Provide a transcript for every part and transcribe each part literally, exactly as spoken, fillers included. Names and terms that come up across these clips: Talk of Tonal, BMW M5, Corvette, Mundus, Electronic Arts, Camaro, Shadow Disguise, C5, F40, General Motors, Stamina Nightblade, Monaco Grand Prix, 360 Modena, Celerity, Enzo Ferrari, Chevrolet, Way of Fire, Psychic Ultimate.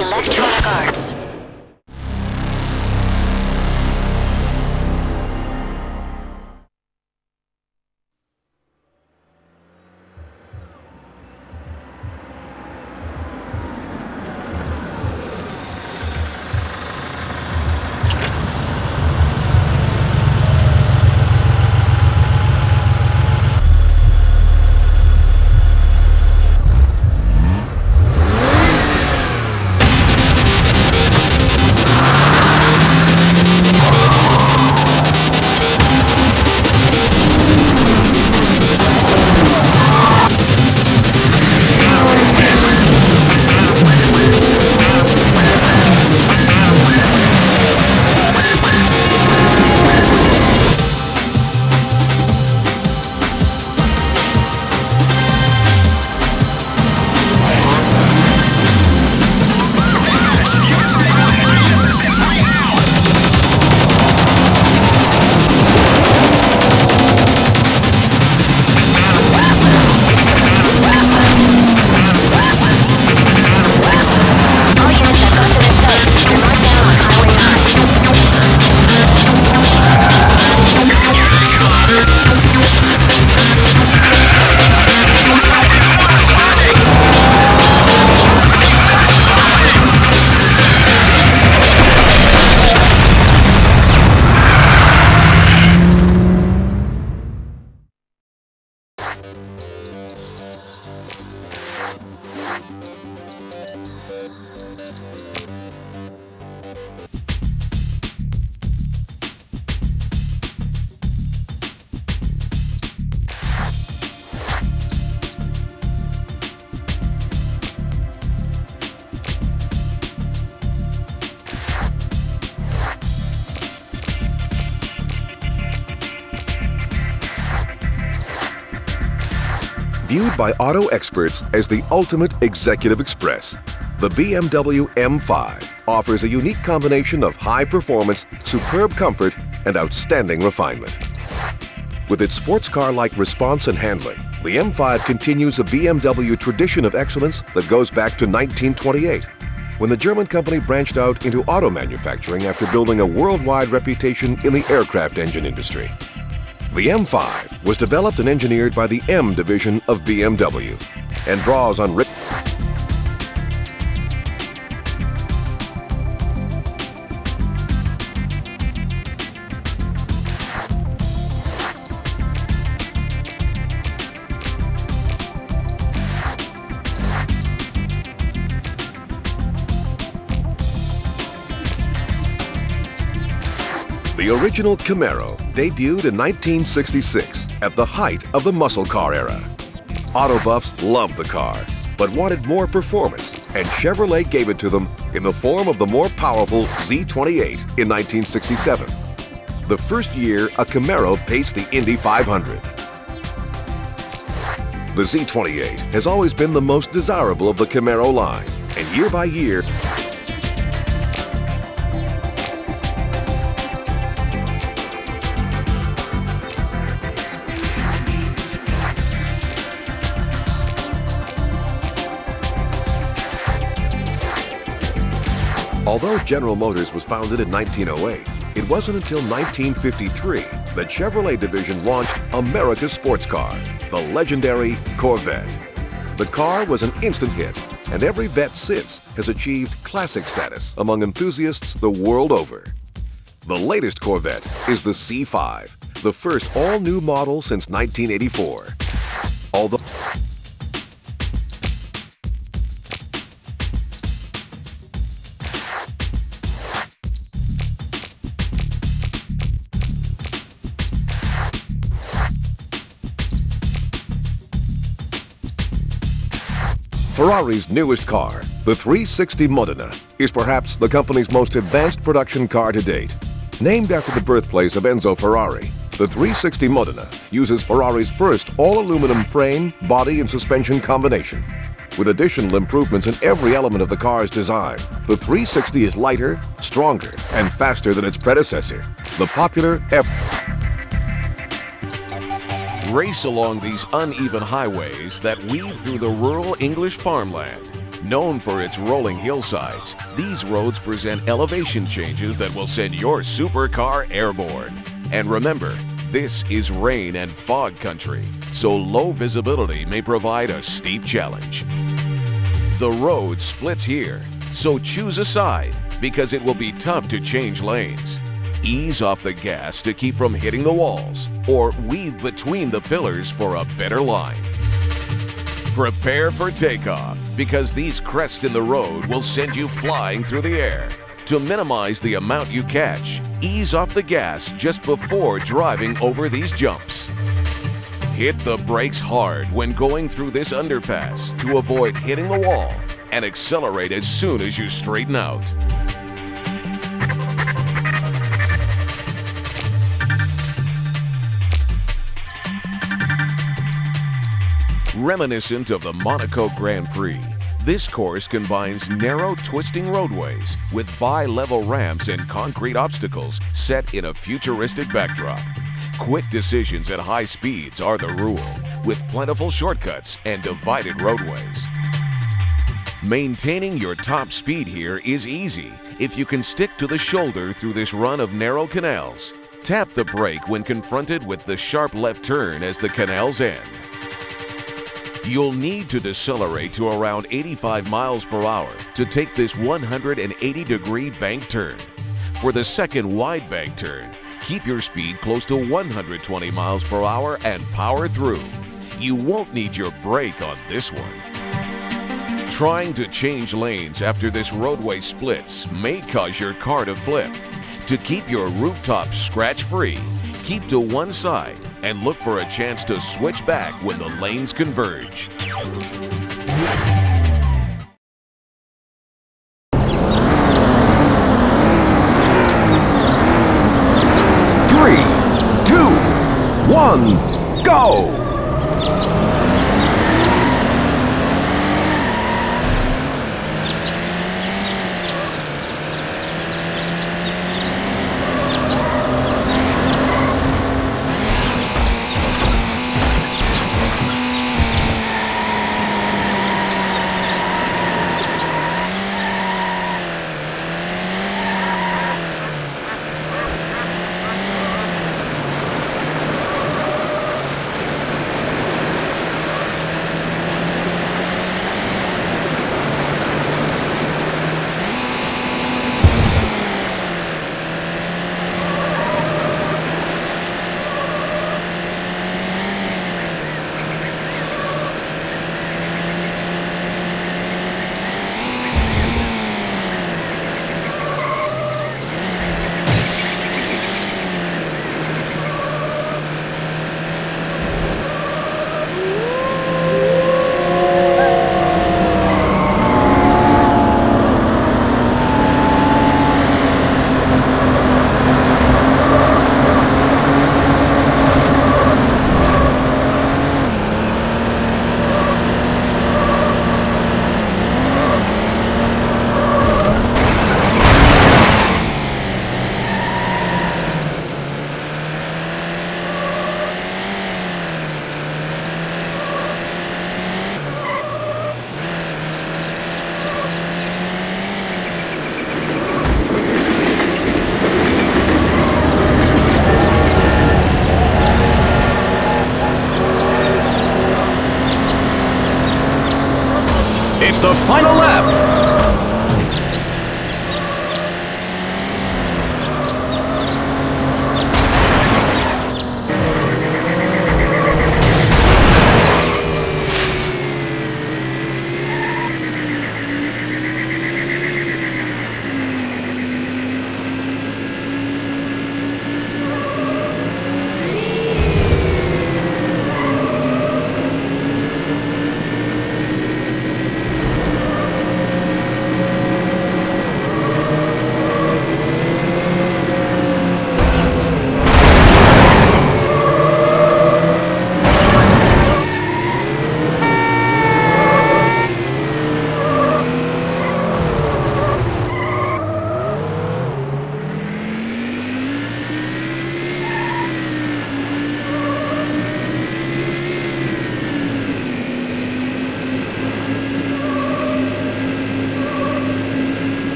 electronic arts. Viewed by auto experts as the ultimate executive express, the B M W M five offers a unique combination of high performance, superb comfort, and outstanding refinement. With its sports car-like response and handling, the M five continues a B M W tradition of excellence that goes back to nineteen twenty-eight, when the German company branched out into auto manufacturing after building a worldwide reputation in the aircraft engine industry. The M five was developed and engineered by the M division of B M W and draws on rich The original Camaro debuted in nineteen sixty-six at the height of the muscle car era. Auto buffs loved the car, but wanted more performance, and Chevrolet gave it to them in the form of the more powerful Z twenty-eight in nineteen sixty-seven. The first year, a Camaro paced the Indy five hundred. The Z twenty-eight has always been the most desirable of the Camaro line, and year by year, although General Motors was founded in nineteen oh eight, it wasn't until nineteen fifty-three that Chevrolet division launched America's sports car, the legendary Corvette. The car was an instant hit, and every Vette since has achieved classic status among enthusiasts the world over. The latest Corvette is the C five, the first all-new model since nineteen eighty-four. Although Ferrari's newest car, the three sixty Modena, is perhaps the company's most advanced production car to date. Named after the birthplace of Enzo Ferrari, the three sixty Modena uses Ferrari's first all-aluminum frame, body, and suspension combination. With additional improvements in every element of the car's design, the three sixty is lighter, stronger, and faster than its predecessor, the popular F forty. Race along these uneven highways that weave through the rural English farmland. Known for its rolling hillsides, these roads present elevation changes that will send your supercar airborne. And remember, this is rain and fog country, so low visibility may provide a steep challenge. The road splits here, so choose a side because it will be tough to change lanes. Ease off the gas to keep from hitting the walls, or weave between the pillars for a better line. Prepare for takeoff, because these crests in the road will send you flying through the air. To minimize the amount you catch, ease off the gas just before driving over these jumps. Hit the brakes hard when going through this underpass to avoid hitting the wall, and accelerate as soon as you straighten out. Reminiscent of the Monaco Grand Prix, this course combines narrow, twisting roadways with bi-level ramps and concrete obstacles set in a futuristic backdrop. Quick decisions at high speeds are the rule, with plentiful shortcuts and divided roadways. Maintaining your top speed here is easy if you can stick to the shoulder through this run of narrow canals. Tap the brake when confronted with the sharp left turn as the canals end. You'll need to decelerate to around eighty-five miles per hour to take this one hundred eighty degree bank turn. For the second wide bank turn, keep your speed close to one hundred twenty miles per hour and power through. You won't need your brake on this one. Trying to change lanes after this roadway splits may cause your car to flip. To keep your rooftop scratch-free, keep to one side and look for a chance to switch back when the lanes converge. Three, two, one, go! It's the final lap.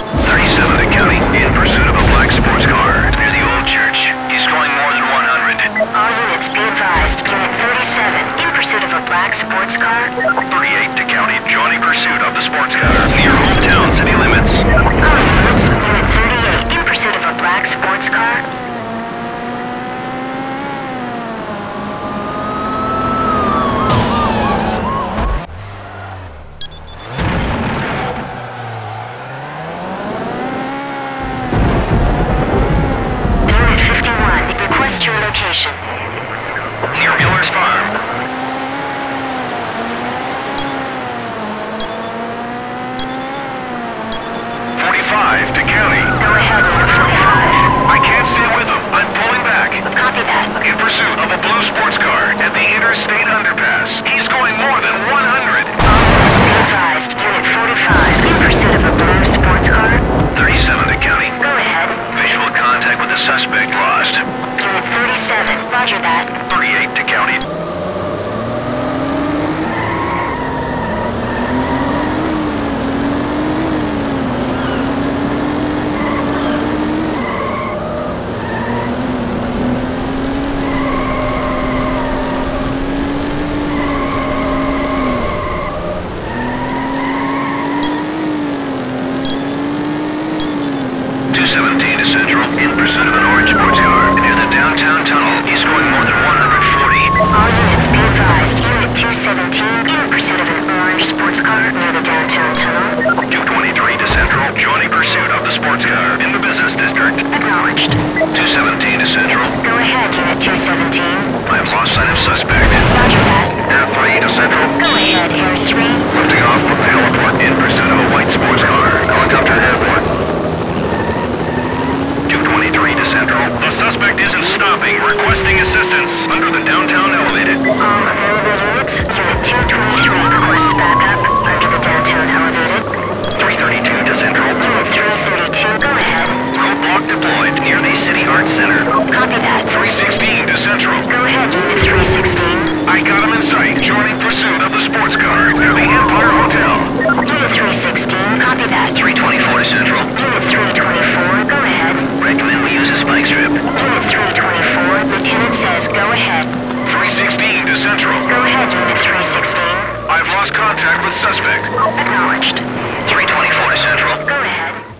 thirty-seven to county, in pursuit of a black sports car near the old church. He's going more than one hundred. All units be advised, unit thirty-seven, in pursuit of a black sports car. thirty-eight to county, joining pursuit of the sports car near hometown city limits. All units, unit thirty-eight, in pursuit of a black sports car. Central. Go ahead, Air three. Lifting off from the heliport in pursuit of a white sports car.